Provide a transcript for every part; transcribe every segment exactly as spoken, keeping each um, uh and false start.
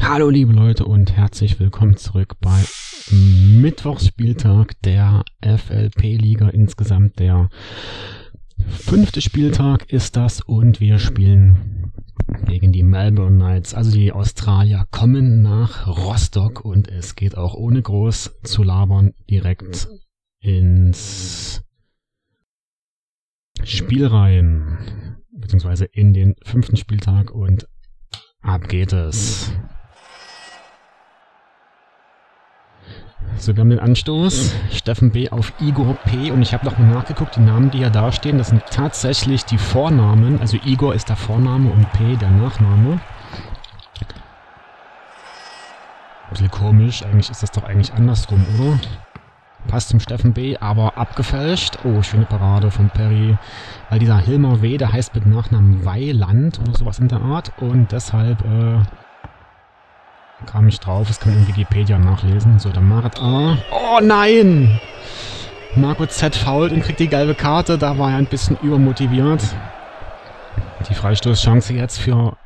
Hallo liebe Leute und herzlich willkommen zurück bei Mittwochsspieltag der F L P-Liga. Insgesamt der fünfte Spieltag ist das und wir spielen gegen die Melbourne Knights. Also die Australier kommen nach Rostock und es geht auch ohne groß zu labern direkt ins Spiel rein, beziehungsweise in den fünften Spieltag und ab geht es. So, wir haben den Anstoß. Steffen B. auf Igor P. Und ich habe nochmal nachgeguckt, die Namen, die ja da stehen, das sind tatsächlich die Vornamen. Also Igor ist der Vorname und P. der Nachname. Ein bisschen komisch, eigentlich ist das doch eigentlich andersrum, oder? Passt zum Steffen B., aber abgefälscht. Oh, schöne Parade von Perry. Weil dieser Hilmar W., der heißt mit Nachnamen Weiland oder sowas in der Art. Und deshalb äh, kam ich drauf. Das kann man in Wikipedia nachlesen. So, der Marit A. Oh nein! Marco Z. fault und kriegt die gelbe Karte. Da war er ein bisschen übermotiviert. Die Freistoßchance jetzt für...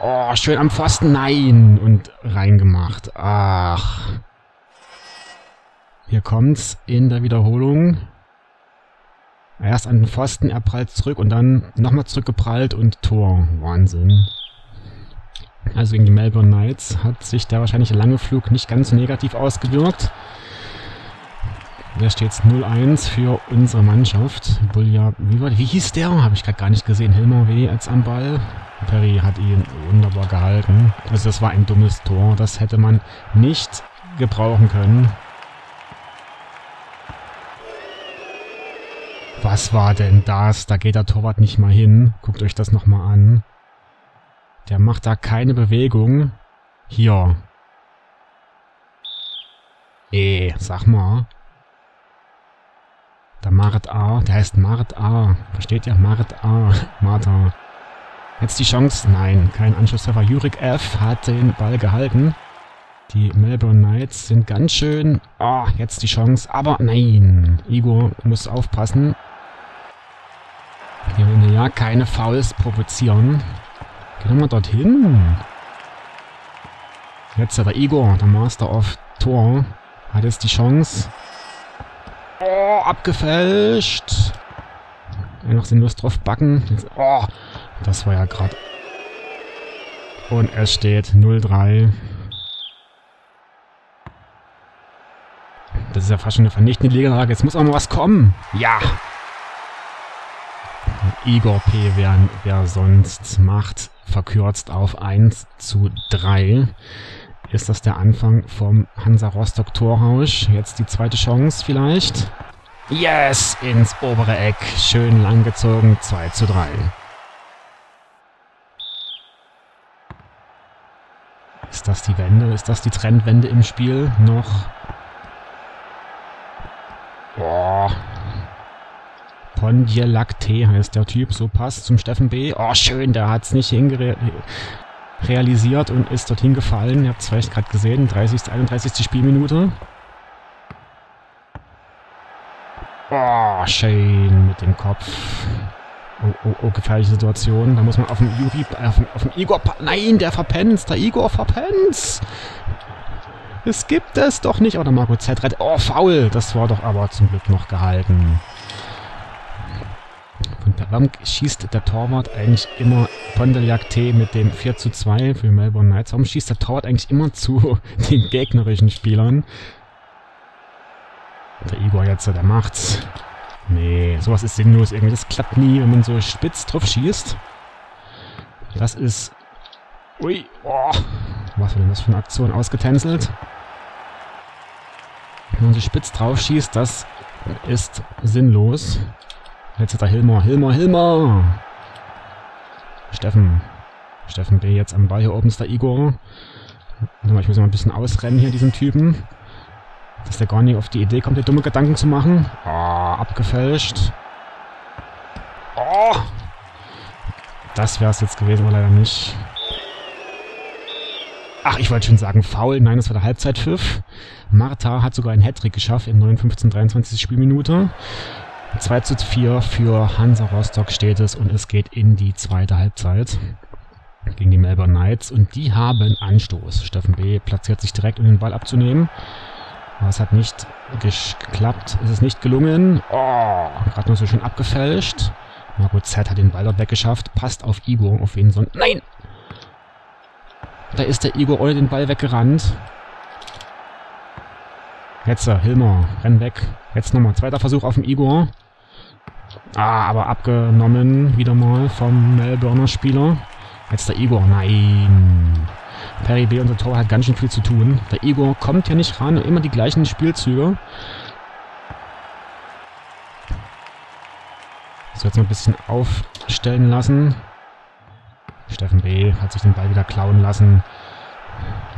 Oh, schön am Pfosten. Nein! Und reingemacht. Ach... Hier kommt's in der Wiederholung. Erst an den Pfosten, er prallt zurück und dann nochmal zurückgeprallt und Tor. Wahnsinn. Also gegen die Melbourne Knights hat sich der wahrscheinlich lange Flug nicht ganz so negativ ausgewirkt. Da steht's null eins für unsere Mannschaft. Bulja, wie, wie hieß der? Habe ich gerade gar nicht gesehen. Hilmar W. jetzt am Ball. Perry hat ihn wunderbar gehalten. Also das war ein dummes Tor. Das hätte man nicht gebrauchen können. Was war denn das? Da geht der Torwart nicht mal hin. Guckt euch das nochmal an. Der macht da keine Bewegung. Hier. Eh, sag mal. Der Marit A. Der heißt Marit A. Versteht ihr? Marit A. Martha. Jetzt die Chance. Nein, kein Anschlusstreffer. Jurik F. hat den Ball gehalten. Die Melbourne Knights sind ganz schön... Ah, oh, jetzt die Chance. Aber nein. Igor muss aufpassen. Wir wollen ja keine Fouls provozieren. Gehen wir mal dorthin. Jetzt hat der Igor, der Master of Tor, hat jetzt die Chance. Oh, abgefälscht. Einfach sinnlos drauf backen. Jetzt, oh, das war ja gerade... Und es steht null drei. Das ist ja fast schon eine vernichtende Liga. Jetzt muss auch mal was kommen. Ja! Igor P. wer, wer sonst macht, verkürzt auf eins zu drei. Ist das der Anfang vom Hansa Rostock Torrausch? Jetzt die zweite Chance vielleicht. Yes! Ins obere Eck. Schön langgezogen. zwei zu drei. Ist das die Wende? Ist das die Trendwende im Spiel? Noch... Oh. Pondielak-T heißt der Typ, so passt zum Steffen B. Oh, schön, der hat es nicht realisiert und ist dorthin gefallen. Ihr habt es vielleicht gerade gesehen, dreißigste einunddreißigste Spielminute. Oh, schön mit dem Kopf. Oh, oh, oh, gefährliche Situation. Da muss man auf den, Juri, auf den, auf den Igor... Nein, der verpennt's, der Igor verpennt's. Es gibt es doch nicht. Oder Marco Z. rettet. Oh, faul. Das war doch aber zum Glück noch gehalten. Von der Bank schießt der Torwart eigentlich immer Pondielak-T mit dem vier zu zwei für Melbourne Knights. Warum schießt der Torwart eigentlich immer zu den gegnerischen Spielern? Der Igor jetzt, der macht's. Nee, sowas ist sinnlos irgendwie. Das klappt nie, wenn man so spitz drauf schießt. Das ist... Ui, oh. Was war denn das für eine Aktion? Ausgetänzelt. Wenn man sich spitz drauf schießt, das ist sinnlos. Jetzt hat er Hilmar, Hilmar, Hilmar! Steffen. Steffen B. jetzt am Ball. Hier oben ist der Igor. Ich muss mal ein bisschen ausrennen hier, diesen Typen. Dass der gar nicht auf die Idee kommt, hier dumme Gedanken zu machen. Ah, oh, abgefälscht. Oh! Das wäre es jetzt gewesen, aber leider nicht. Ach, ich wollte schon sagen, faul. Nein, das war der Halbzeitpfiff. Martha hat sogar einen Hattrick geschafft in neunundfünfzigsten dreiundzwanzigsten Spielminute. zwei zu vier für Hansa Rostock steht es und es geht in die zweite Halbzeit. gegen die Melbourne Knights. Und die haben Anstoß. Steffen B. platziert sich direkt, um den Ball abzunehmen. Aber es hat nicht geklappt. Es ist nicht gelungen. Oh, gerade noch so schön abgefälscht. Marco Z hat den Ball dort weggeschafft. Passt auf Igor, auf jeden Fall. Nein! Da ist der Igor ohne den Ball weggerannt. Jetzt Hilmer, renn weg. Jetzt nochmal. Zweiter Versuch auf den Igor. Ah, aber abgenommen. Wieder mal vom Melbourner Spieler. Jetzt der Igor. Nein. Perry B., unser Tor, hat ganz schön viel zu tun. Der Igor kommt hier nicht ran. Immer die gleichen Spielzüge. So, jetzt mal ein bisschen aufstellen lassen. Steffen B. hat sich den Ball wieder klauen lassen.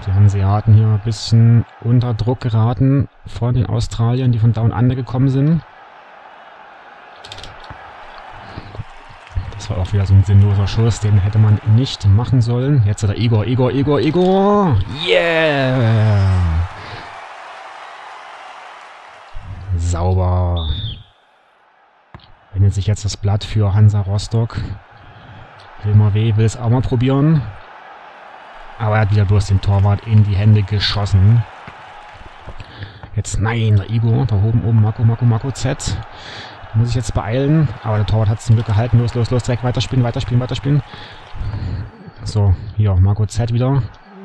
Die Hanseaten hier ein bisschen unter Druck geraten von den Australiern, die von Down Under gekommen sind. Das war auch wieder so ein sinnloser Schuss, den hätte man nicht machen sollen. Jetzt hat er Igor, Igor, Igor, Igor. Yeah! Sauber. Wendet sich jetzt das Blatt für Hansa Rostock. Hilmar W. will es auch mal probieren. Aber er hat wieder bloß den Torwart in die Hände geschossen. Jetzt nein, der Igor, da oben oben, Marco, Marco, Marco Z. Da muss ich jetzt beeilen. Aber der Torwart hat es zum Glück gehalten. Los, los, los, direkt weiterspielen, weiterspielen, weiterspielen. So, hier, Marco Z wieder.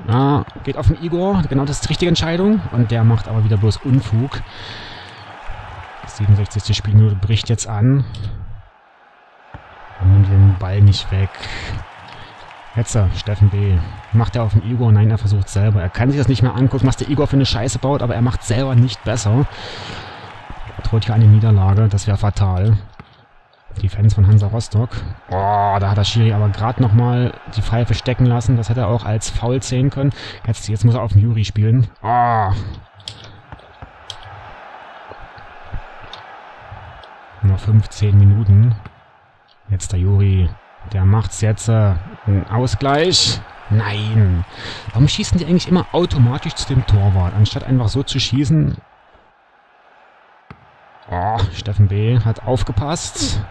Ah, geht auf den Igor. Genau, das ist die richtige Entscheidung. Und der macht aber wieder bloß Unfug. siebenundsechzigste Spielminute bricht jetzt an. Und nimmt den Ball nicht weg. Jetzt Steffen B. macht er auf den Igor. Nein, er versucht selber. Er kann sich das nicht mehr angucken, was der Igor für eine Scheiße baut, aber er macht selber nicht besser. Er droht hier eine Niederlage. Das wäre fatal. Die Fans von Hansa Rostock. Oh, da hat der Schiri aber gerade nochmal die Pfeife stecken lassen. Das hätte er auch als Foul sehen können. Jetzt, jetzt muss er auf den Juri spielen. Oh. Nur fünfzehn Minuten. Jetzt der Juri. Der macht's jetzt äh, einen Ausgleich. Nein. Warum schießen die eigentlich immer automatisch zu dem Torwart, anstatt einfach so zu schießen? Oh, Steffen B. hat aufgepasst.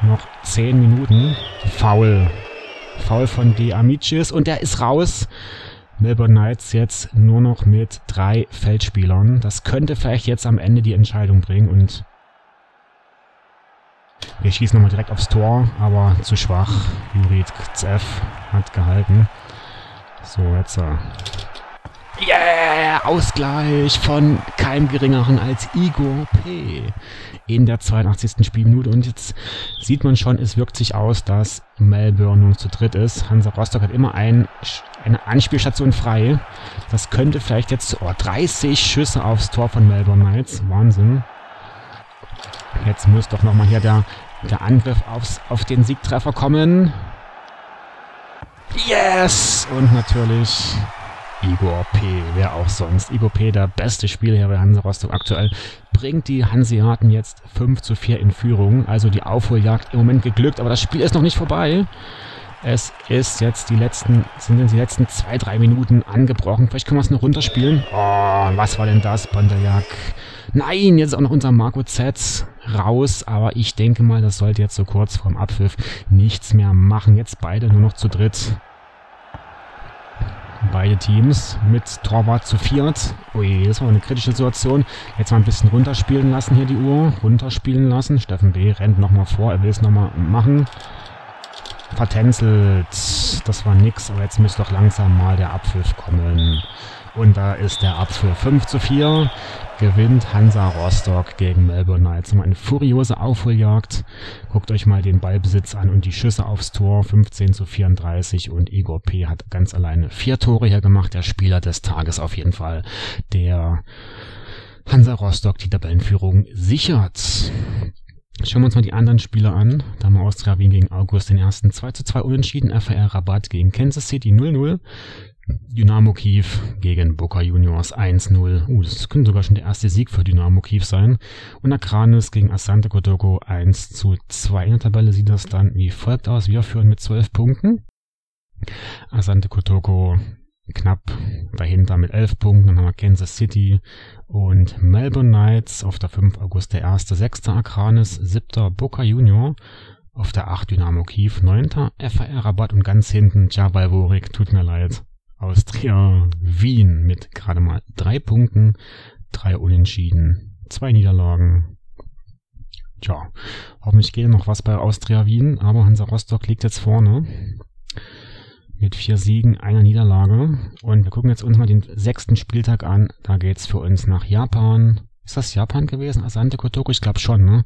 Noch zehn Minuten. Foul. Foul von De Amicis und der ist raus. Melbourne Knights jetzt nur noch mit drei Feldspielern. Das könnte vielleicht jetzt am Ende die Entscheidung bringen und wir schießen nochmal direkt aufs Tor, aber zu schwach. Jurid Kzev hat gehalten. So, jetzt. Yeah! Ausgleich von keinem Geringeren als Igor P. in der zweiundachtzigsten Spielminute. Und jetzt sieht man schon, es wirkt sich aus, dass Melbourne nun zu dritt ist. Hansa Rostock hat immer ein, eine Anspielstation frei. Das könnte vielleicht jetzt... Oh, dreißig Schüsse aufs Tor von Melbourne Knights. Wahnsinn. Jetzt muss doch nochmal hier der, der Angriff aufs, auf den Siegtreffer kommen. Yes! Und natürlich Igor P. Wer auch sonst. Igor P., der beste Spieler hier bei Hansa Rostock aktuell, bringt die Hanseaten jetzt fünf zu vier in Führung. Also die Aufholjagd im Moment geglückt, aber das Spiel ist noch nicht vorbei. Es ist jetzt die letzten, sind jetzt die letzten zwei bis drei Minuten angebrochen. Vielleicht können wir es noch runterspielen. Oh, was war denn das, Bondeljak? Nein, jetzt ist auch noch unser Marco Z raus. Aber ich denke mal, das sollte jetzt so kurz vorm Abpfiff nichts mehr machen. Jetzt beide nur noch zu dritt. Beide Teams mit Torwart zu viert. Ui, das war eine kritische Situation. Jetzt mal ein bisschen runterspielen lassen hier die Uhr. Runterspielen lassen. Steffen B. rennt nochmal vor. Er will es nochmal machen. Vertänzelt. Das war nix, aber jetzt müsste doch langsam mal der Abpfiff kommen. Und da ist der Abpfiff. fünf zu vier gewinnt Hansa Rostock gegen Melbourne Knights. Mal eine furiose Aufholjagd. Guckt euch mal den Ballbesitz an und die Schüsse aufs Tor. fünfzehn zu vierunddreißig und Igor P. hat ganz alleine vier Tore hier gemacht. Der Spieler des Tages auf jeden Fall, der Hansa Rostock die Tabellenführung sichert. Schauen wir uns mal die anderen Spieler an. Da haben wir Austria-Wien gegen August den ersten zwei zu zwei unentschieden. F C Rabat gegen Kansas City null zu null. Dynamo Kiew gegen Boca Juniors eins zu null. Uh, das könnte sogar schon der erste Sieg für Dynamo Kiew sein. Und Akranes gegen Asante Kotoko eins zu zwei. In der Tabelle sieht das dann wie folgt aus. Wir führen mit zwölf Punkten. Asante Kotoko knapp dahinter mit elf Punkten. Dann haben wir Kansas City und Melbourne Knights auf der fünf. August der erste, sechster Akranes, siebter Boca Junior Auf der acht Dynamo Kiew, neunten F C Rabat und ganz hinten Jabalburik, tut mir leid, Austria-Wien mit gerade mal drei Punkten, drei Unentschieden, zwei Niederlagen. Tja, hoffentlich geht noch was bei Austria-Wien, aber Hansa Rostock liegt jetzt vorne mit vier Siegen, einer Niederlage. Und wir gucken jetzt uns mal den sechsten Spieltag an. Da geht's für uns nach Japan. Ist das Japan gewesen? Asante Kotoko? Ich glaube schon, ne?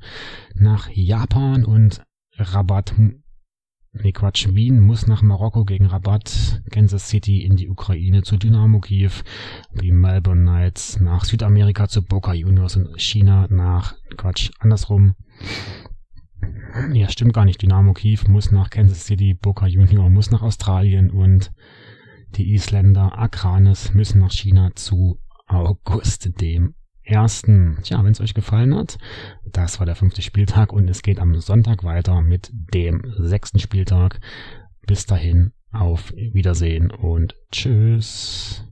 Nach Japan und Rabat. Ne, Quatsch. Wien muss nach Marokko gegen Rabat. Kansas City in die Ukraine zu Dynamo Kiew. Die Melbourne Knights nach Südamerika zu Boca Juniors und China nach... Quatsch. Andersrum. Ja, stimmt gar nicht. Dynamo Kiew muss nach Kansas City, Boca Junior muss nach Australien und die Isländer Akranes müssen nach China zu August dem ersten Tja, wenn es euch gefallen hat, das war der fünfte Spieltag und es geht am Sonntag weiter mit dem sechsten Spieltag. Bis dahin, auf Wiedersehen und tschüss.